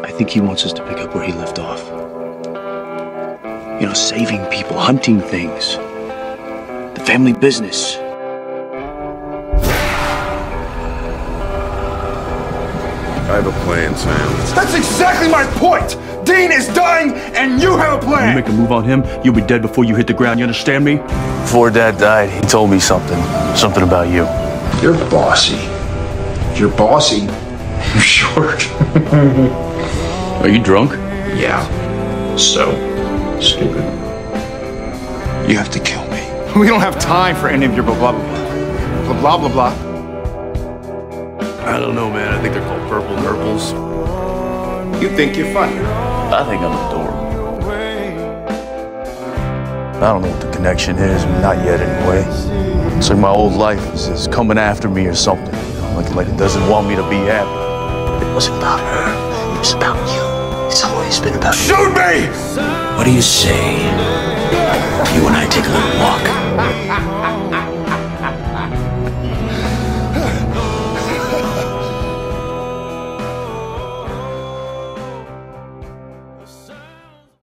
I think he wants us to pick up where he left off. You know, saving people, hunting things, the family business. I have a plan, Sam. That's exactly my point! Dean is dying, and you have a plan! When you make a move on him, you'll be dead before you hit the ground, you understand me? Before Dad died, he told me something about you. You're bossy. You're bossy. You're short. Are you drunk? Yeah. So stupid. You have to kill me. We don't have time for any of your blah blah blah. Blah blah blah blah. I don't know, man. I think they're called purple nurples. You think you're funny. I think I'm adorable. I don't know what the connection is, not yet anyway. It's like my old life is coming after me or something. You know, like it doesn't want me to be happy. It wasn't about her. It was about you. It's always been about you. Shoot me! What do you say? You and I take a little walk.